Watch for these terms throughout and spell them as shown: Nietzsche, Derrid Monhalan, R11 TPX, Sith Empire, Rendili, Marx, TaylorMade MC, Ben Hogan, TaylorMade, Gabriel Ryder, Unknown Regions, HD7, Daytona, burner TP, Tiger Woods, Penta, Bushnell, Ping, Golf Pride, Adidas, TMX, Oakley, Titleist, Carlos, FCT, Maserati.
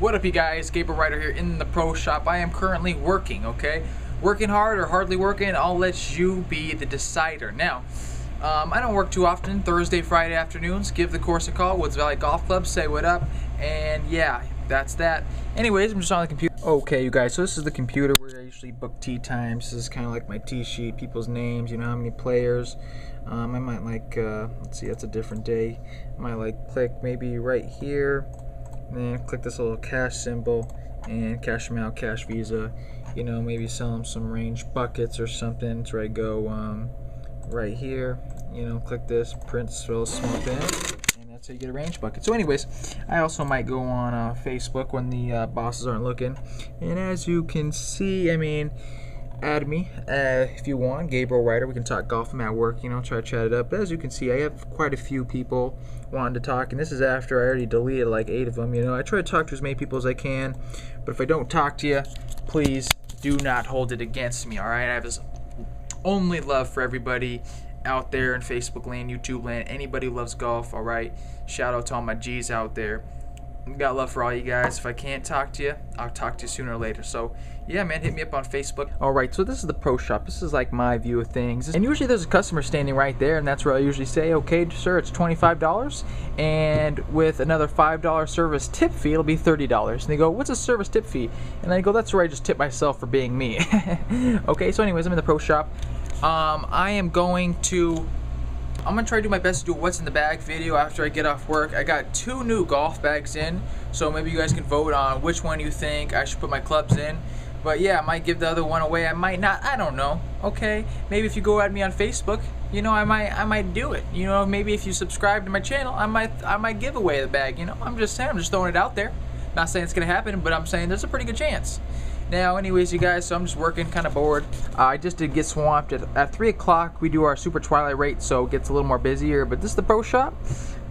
What up you guys, Gabriel Ryder here in the pro shop. I am currently working, okay? Working hard or hardly working, I'll let you be the decider. Now, I don't work too often, Thursday, Friday afternoons. Give the course a call, Woods Valley Golf Club, say what up, and yeah, that's that. Anyways, I'm just on the computer. Okay, you guys, so this is the computer where I usually book tee times. This is kind of like my tee sheet, people's names, you know, how many players. I might like, let's see, that's a different day. I might like click maybe right here. Then click this little cash symbol and cash them out, cash Visa, you know, maybe sell them some range buckets or something. That's where I go right here, you know, click this, print, fill, small bin, and that's how you get a range bucket. So anyways, I also might go on Facebook when the bosses aren't looking. And as you can see, I mean, add me if you want, Gabriel Ryder. We can talk golf. I'm at work, you know, try to chat it up. But as you can see, I have quite a few people wanting to talk, and this is after I already deleted like 8 of them, you know. I try to talk to as many people as I can, but if I don't talk to you, please do not hold it against me, alright? I have this only love for everybody out there in Facebook land, YouTube land, anybody who loves golf, alright? Shout out to all my G's out there. Got love for all you guys. If I can't talk to you, I'll talk to you sooner or later. So yeah, man, hit me up on Facebook. All right, so this is the pro shop. This is like my view of things, and usually there's a customer standing right there, and that's where I usually say, okay sir, it's $25, and with another $5 service tip fee, it'll be $30. And they go, what's a service tip fee? And I go, that's where I just tip myself for being me. Okay, so anyways, I'm in the pro shop. I'm gonna try to do my best to do what's in the bag video after I get off work. I got 2 new golf bags in, so maybe you guys can vote on which one you think I should put my clubs in. But yeah, I might give the other one away. I might not. I don't know. Okay, maybe if you go at me on Facebook, you know, I might do it. You know, maybe if you subscribe to my channel, I might give away the bag. You know, I'm just saying, I'm just throwing it out there. Not saying it's gonna happen, but I'm saying there's a pretty good chance. Now, anyways, you guys, so I'm just working, kind of bored. I just did get swamped. At 3 o'clock, we do our super twilight rate, so it gets a little more busier. But this is the pro shop.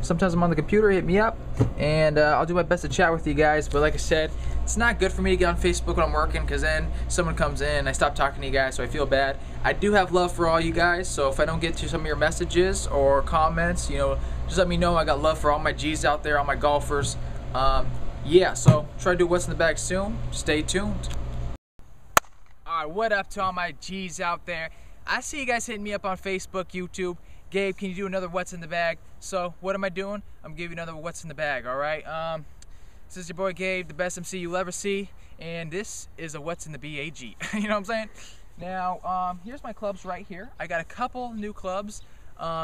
Sometimes I'm on the computer, hit me up, and I'll do my best to chat with you guys. But like I said, it's not good for me to get on Facebook when I'm working, because then someone comes in and I stop talking to you guys, so I feel bad. I do have love for all you guys, so if I don't get to some of your messages or comments, you know, just let me know. I got love for all my G's out there, all my golfers. Yeah, so try to do what's in the bag soon. Stay tuned. Alright, what up to all my G's out there? I see you guys hitting me up on Facebook, YouTube. Gabe, can you do another what's in the bag? So, what am I doing? I'm giving you another what's in the bag, alright? This is your boy Gabe, the best MC you'll ever see, and this is a what's in the bag. You know what I'm saying? Now, here's my clubs right here. I got a couple new clubs,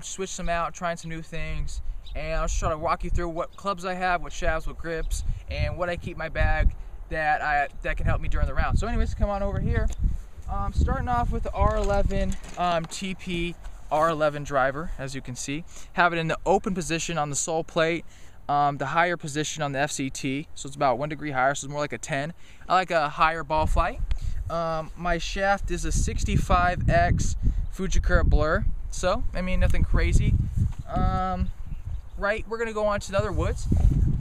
switched some out, trying some new things, and I'll just try to walk you through what clubs I have, what shafts, what grips, and what I keep in my bag that can help me during the round. So anyways, come on over here. Starting off with the R11 TP R11 driver, as you can see. Have it in the open position on the sole plate, the higher position on the FCT, so it's about 1 degree higher, so it's more like a 10. I like a higher ball flight. My shaft is a 65X Fujikura blur, so I mean nothing crazy. Right, we're gonna go on to another Woods.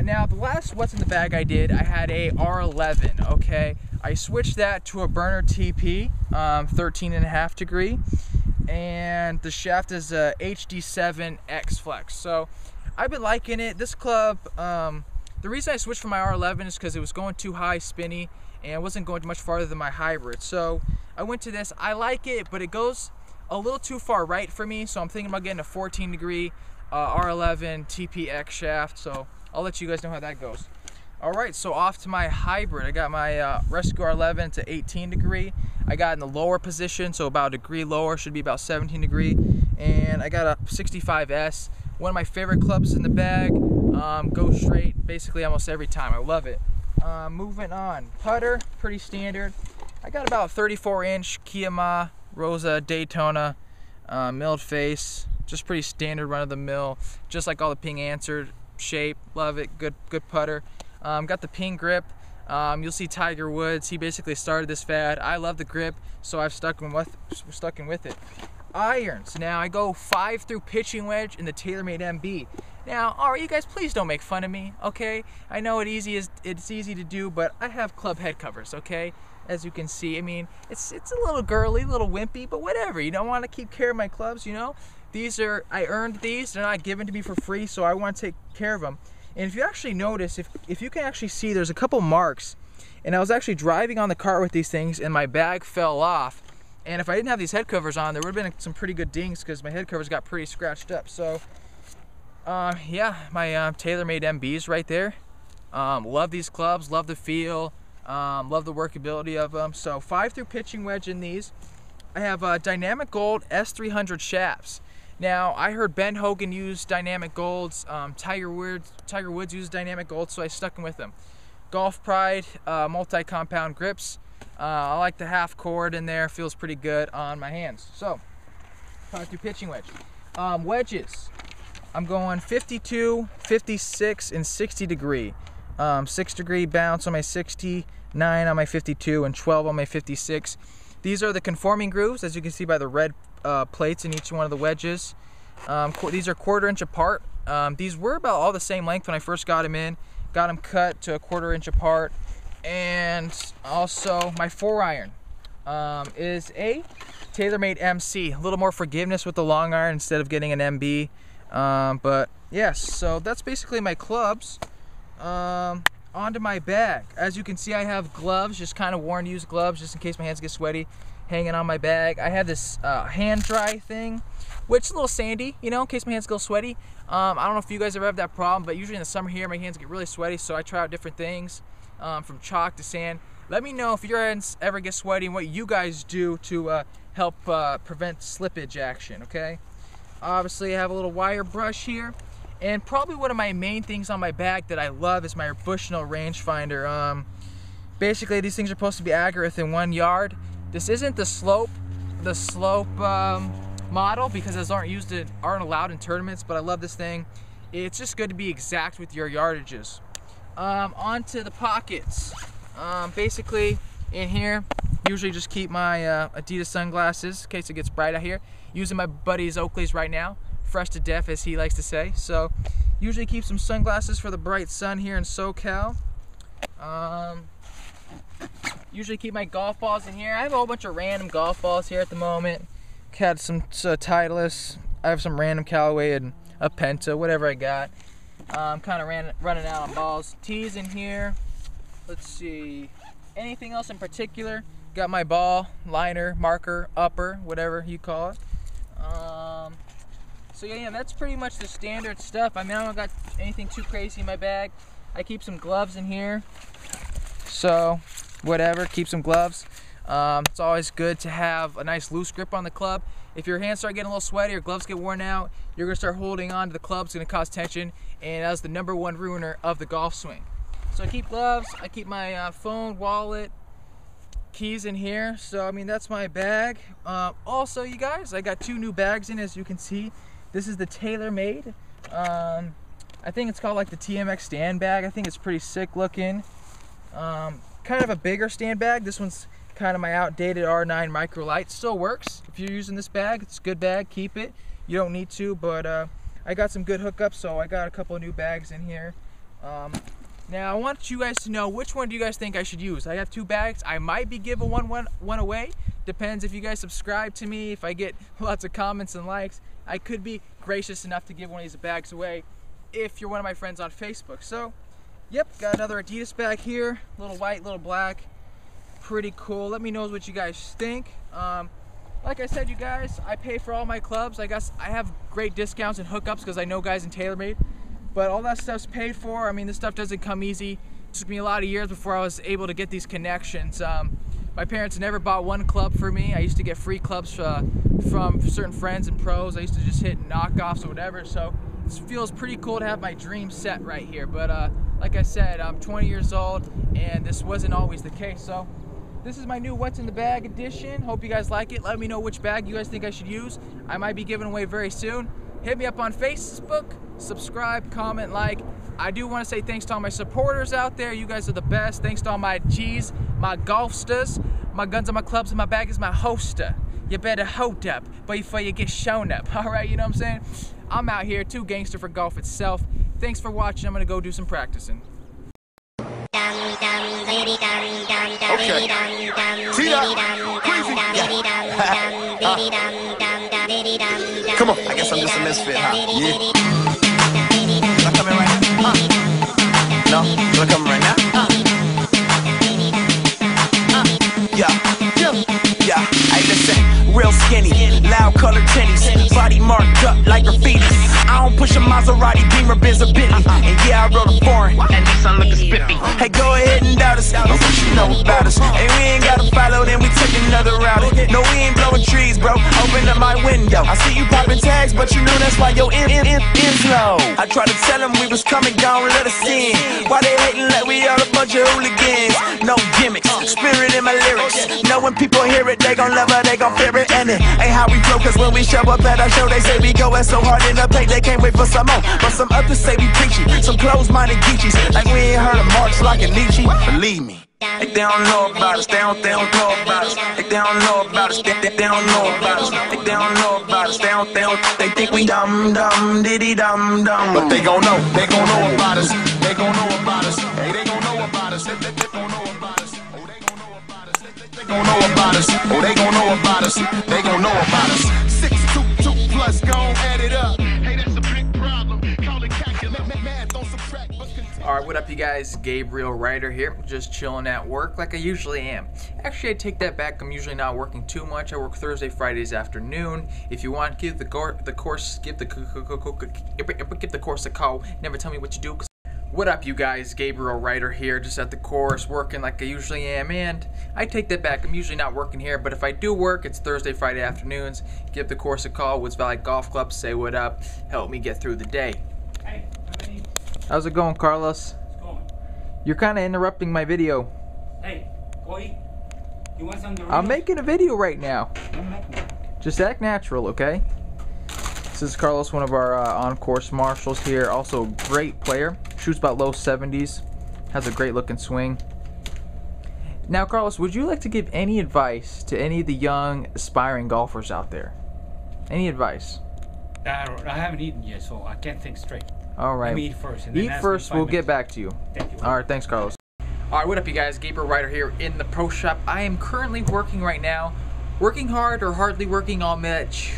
Now, the last what's in the bag I did, I had a R11, okay? I switched that to a burner TP, 13.5 degree, and the shaft is a HD7 X Flex. So I've been liking it. This club, the reason I switched from my R11 is because it was going too high spinny, and it wasn't going much farther than my hybrid. So I went to this. I like it, but it goes a little too far right for me, so I'm thinking about getting a 14 degree R11 TPX shaft. So I'll let you guys know how that goes. Alright, so off to my hybrid. I got my Rescue R11 to 18 degree. I got in the lower position, so about a degree lower, should be about 17 degree. And I got a 65S, one of my favorite clubs in the bag. Go straight basically almost every time. I love it. Moving on, putter, pretty standard. I got about 34 inch Kiyama Rosa Daytona milled face, just pretty standard run of the mill, just like all the Ping answered. Shape, love it, good putter. Got the Ping grip. You'll see Tiger Woods, he basically started this fad. I love the grip, so I've stuck with it. Irons, now I go 5 through pitching wedge in the TaylorMade MB. Now, alright, you guys, please don't make fun of me, okay? I know it's easy to do, but I have club head covers, okay? As you can see, I mean, it's a little girly, a little wimpy, but whatever. You don't want to keep care of my clubs, you know? These are, I earned these, they're not given to me for free, so I want to take care of them. And if you actually notice, if you can actually see, there's a couple marks. And I was actually driving on the cart with these things and my bag fell off. And if I didn't have these head covers on, there would have been some pretty good dings because my head covers got pretty scratched up. So yeah, my TaylorMade MBs right there. Love these clubs, love the feel, love the workability of them. So 5-through pitching wedge in these. I have Dynamic Gold S300 shafts. Now, I heard Ben Hogan use Dynamic Golds, Tiger Woods used Dynamic Gold, so I stuck with them. Golf Pride, multi-compound grips. I like the half cord in there, feels pretty good on my hands. So, 5-through pitching wedge. Wedges, I'm going 52, 56, and 60 degree. 6-degree bounce on my 60, 9 on my 52, and 12 on my 56. These are the conforming grooves, as you can see by the red plates in each one of the wedges. These are 1/4 inch apart. These were about all the same length when I first got them in. Got them cut to 1/4 inch apart. And also my 4-iron is a TaylorMade MC. A little more forgiveness with the long iron instead of getting an MB. But yes, so that's basically my clubs. Onto my bag. As you can see, I have gloves, just kind of worn used gloves, just in case my hands get sweaty, hanging on my bag. I have this hand dry thing, which is a little sandy, you know, in case my hands go sweaty. I don't know if you guys ever have that problem, but usually in the summer here, my hands get really sweaty, so I try out different things, from chalk to sand. Let me know if your hands ever get sweaty and what you guys do to help prevent slippage action, okay? Obviously, I have a little wire brush here. And probably one of my main things on my bag that I love is my Bushnell rangefinder. Basically, these things are supposed to be accurate within 1 yard. This isn't the slope model because those aren't allowed in tournaments. But I love this thing. It's just good to be exact with your yardages. Onto the pockets. Basically, in here, usually just keep my Adidas sunglasses in case it gets bright out here. Using my buddy's Oakley's right now. Fresh to death, as he likes to say. So usually keep some sunglasses for the bright sun here in SoCal. Usually keep my golf balls in here. I have a whole bunch of random golf balls here at the moment. Had some Titleist. I have some random Callaway and a Penta, whatever I got. I'm kind of running out on balls. Tees in here. Let's see. Anything else in particular? Got my ball, liner, marker, upper, whatever you call it. So yeah, that's pretty much the standard stuff. I mean, I don't got anything too crazy in my bag. I keep some gloves in here. So, whatever, keep some gloves. It's always good to have a nice loose grip on the club. If your hands start getting a little sweaty or gloves get worn out, you're gonna start holding on to the club. It's gonna cause tension, and that's the #1 ruiner of the golf swing. So I keep gloves, I keep my phone, wallet, keys in here. So I mean, that's my bag. Also, you guys, I got 2 new bags in, as you can see. This is the TaylorMade. I think it's called like the TMX stand bag. I think it's pretty sick looking. Kind of a bigger stand bag. This one's kind of my outdated R9 micro light. Still works. If you're using this bag, it's a good bag. Keep it. You don't need to, but I got some good hookups, so I got a couple of new bags in here. Now, I want you guys to know, which one do you guys think I should use? I have 2 bags. I might be giving one away. Depends if you guys subscribe to me, if I get lots of comments and likes. I could be gracious enough to give one of these bags away if you're one of my friends on Facebook. So, yep, got another Adidas bag here. Little white, little black. Pretty cool. Let me know what you guys think. Like I said, you guys, I pay for all my clubs. I guess I have great discounts and hookups because I know guys in TaylorMade. But all that stuff's paid for. I mean, this stuff doesn't come easy. It took me a lot of years before I was able to get these connections. My parents never bought one club for me. I used to get free clubs from certain friends and pros. I used to just hit knockoffs or whatever. So this feels pretty cool to have my dream set right here. But like I said, I'm 20 years old and this wasn't always the case. So this is my new What's in the Bag edition. Hope you guys like it. Let me know which bag you guys think I should use. I might be giving away very soon. Hit me up on Facebook, subscribe, comment, like. I do want to say thanks to all my supporters out there. You guys are the best. Thanks to all my G's, my golfsters, my guns and my clubs and my bag is my hoster. You better hold up before you get shown up. All right, you know what I'm saying? I'm out here, too gangster for golf itself. Thanks for watching. I'm going to go do some practicing. Okay. Come on. I guess I'm just a misfit, huh? Yeah. I'm coming right now. No, look, I'm right now. Yeah, hey, listen, real skinny, loud color tinnies, body marked up like graffiti. I don't push a Maserati, Beamer, Benz, or Bentley. And yeah, I rode a foreign, at least I'm looking spiffy. Hey, go ahead and doubt us, but what you know about us? And we ain't gotta follow, then we took another route. No, we ain't blowing trees, bro, open up my window. I see you popping tags, but you knew that's why your in's low. I tried to tell them we was coming, gone, let us in. Why they hating like we all a bunch of hooligans? No gimmicks, spirit in my lyrics. Know when people hear it, they gon' love her, they gon' fear it. And it ain't how we flow, cause when we show up at our show, they say we goin' so hard in the paint, they can't wait for some more. But some others say we preachy, some closed-minded geechies, like we ain't heard of Marx like a Nietzsche. Believe me, like they don't know about us, they don't know about us. Like they don't know about us, they don't know about us. Like they don't know about us, they don't. They think we dumb, diddy dumb. But they gon' know about us, they gon' know about us. Hey, they gon' know about us, they gon' know about us. They gon' know about us, oh they gon' know about us, they gon' know about us. 622 plus, gon' add it up. Hey, that's a big problem. Call it calculate, math on some track. Alright, what up you guys? Gabriel Ryder here, just chilling at work like I usually am. Actually, I take that back, I'm usually not working too much. I work Thursday, Fridays afternoon. If you want, give the course a call. Never tell me what you do. What up you guys, Gabriel Ryder here, just at the course working like I usually am, and I take that back, I'm usually not working here, but if I do work, it's Thursday, Friday afternoons. Give the course a call, Woods Valley Golf Club, say what up, help me get through the day. Hey, how's it going, Carlos? It's going. You're kind of interrupting my video. Hey, Cody, you want something to read? I'm making a video right now. Just act natural, okay? This is Carlos, one of our on-course marshals here, also a great player. Shoots about low 70s, has a great looking swing. Now Carlos, would you like to give any advice to any of the young aspiring golfers out there? Any advice? I haven't eaten yet, so I can't think straight. Alright, let me eat first. And then eat first, we'll get back to you. Thank you. Alright, thanks Carlos. Alright, what up you guys, Gabriel Ryder here in the pro shop. I am currently working right now. Working hard or hardly working, I'll match.